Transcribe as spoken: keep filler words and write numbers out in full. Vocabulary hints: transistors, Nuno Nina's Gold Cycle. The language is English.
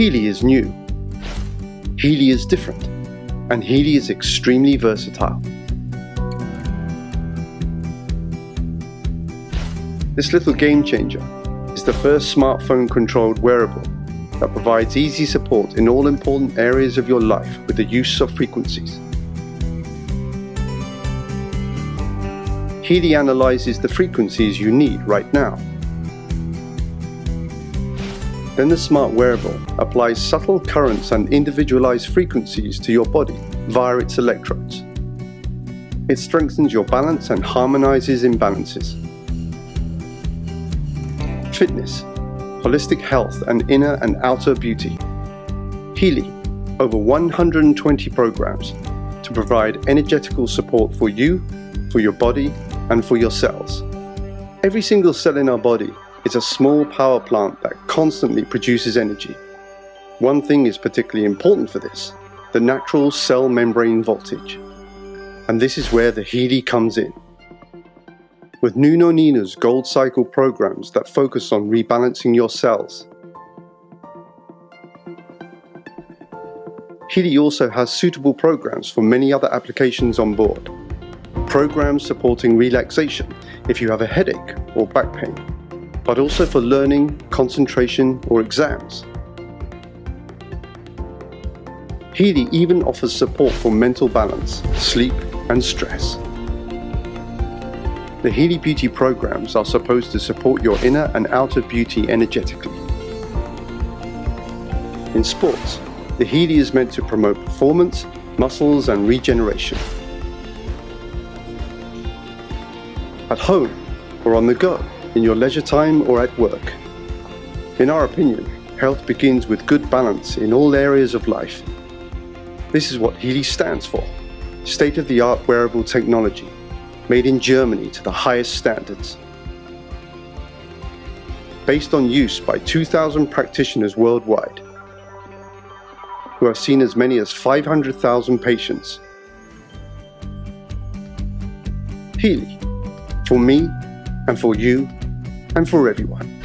Healy is new, Healy is different, and Healy is extremely versatile. This little game changer is the first smartphone controlled wearable that provides easy support in all important areas of your life with the use of frequencies. Healy analyzes the frequencies you need right now. Then the smart wearable applies subtle currents and individualized frequencies to your body via its electrodes. It strengthens your balance and harmonizes imbalances. Fitness, holistic health and inner and outer beauty. Healy, over one hundred twenty programs to provide energetical support for you, for your body and for your cells. Every single cell in our body is a small power plant that constantly produces energy. One thing is particularly important for this, the natural cell membrane voltage. And this is where the Healy comes in. With Nuno Nina's Gold Cycle programs that focus on rebalancing your cells. Healy also has suitable programs for many other applications on board. Programs supporting relaxation if you have a headache or back pain, but also for learning, concentration or exams. Healy even offers support for mental balance, sleep and stress. The Healy Beauty programs are supposed to support your inner and outer beauty energetically. In sports, the Healy is meant to promote performance, muscles and regeneration. At home or on the go, in your leisure time or at work. In our opinion, health begins with good balance in all areas of life. This is what Healy stands for, state-of-the-art wearable technology, made in Germany to the highest standards. Based on use by two thousand practitioners worldwide, who have seen as many as five hundred thousand patients. Healy. For me, and for you, and for everyone.